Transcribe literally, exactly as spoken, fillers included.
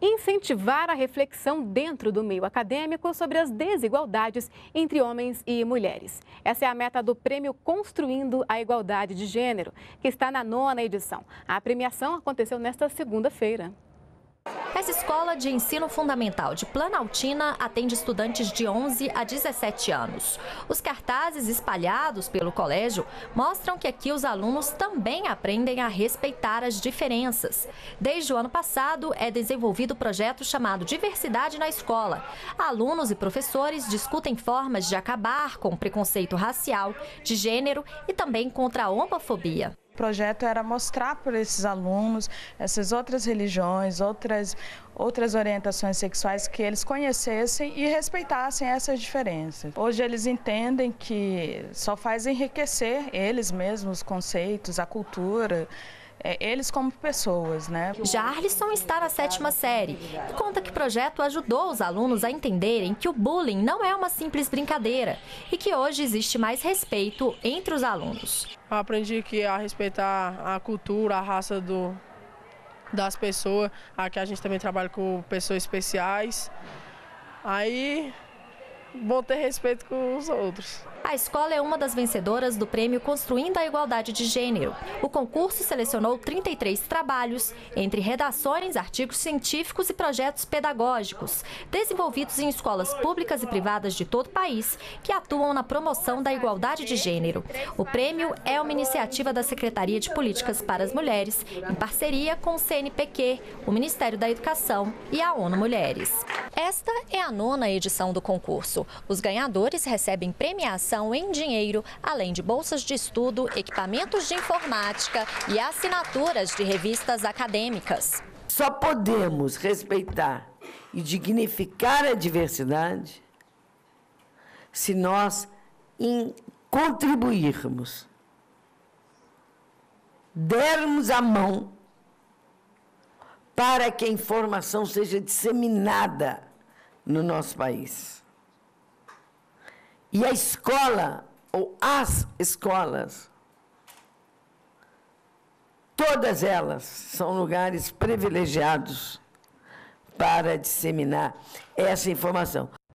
incentivar a reflexão dentro do meio acadêmico sobre as desigualdades entre homens e mulheres. Essa é a meta do Prêmio Construindo a Igualdade de Gênero, que está na nona edição. A premiação aconteceu nesta segunda-feira. Essa escola de ensino fundamental de Planaltina atende estudantes de onze a dezessete anos. Os cartazes espalhados pelo colégio mostram que aqui os alunos também aprendem a respeitar as diferenças. Desde o ano passado é desenvolvido o projeto chamado Diversidade na Escola. Alunos e professores discutem formas de acabar com o preconceito racial, de gênero e também contra a homofobia. O projeto era mostrar para esses alunos essas outras religiões, outras, outras orientações sexuais, que eles conhecessem e respeitassem essas diferenças. Hoje eles entendem que só faz enriquecer eles mesmos os conceitos, a cultura, eles como pessoas, né? Jarlison está na sétima série e conta que o projeto ajudou os alunos a entenderem que o bullying não é uma simples brincadeira e que hoje existe mais respeito entre os alunos. Eu aprendi que a respeitar a cultura, a raça do, das pessoas. Aqui a gente também trabalha com pessoas especiais. Aí, bom ter respeito com os outros. A escola é uma das vencedoras do Prêmio Construindo a Igualdade de Gênero. O concurso selecionou trinta e três trabalhos, entre redações, artigos científicos e projetos pedagógicos, desenvolvidos em escolas públicas e privadas de todo o país, que atuam na promoção da igualdade de gênero. O prêmio é uma iniciativa da Secretaria de Políticas para as Mulheres, em parceria com o C N P Q, o Ministério da Educação e a ONU Mulheres. Esta é a nona edição do concurso. Os ganhadores recebem premiação em dinheiro, além de bolsas de estudo, equipamentos de informática e assinaturas de revistas acadêmicas. Só podemos respeitar e dignificar a diversidade se nós contribuirmos, dermos a mão para que a informação seja disseminada no nosso país. E a escola, ou as escolas, todas elas são lugares privilegiados para disseminar essa informação.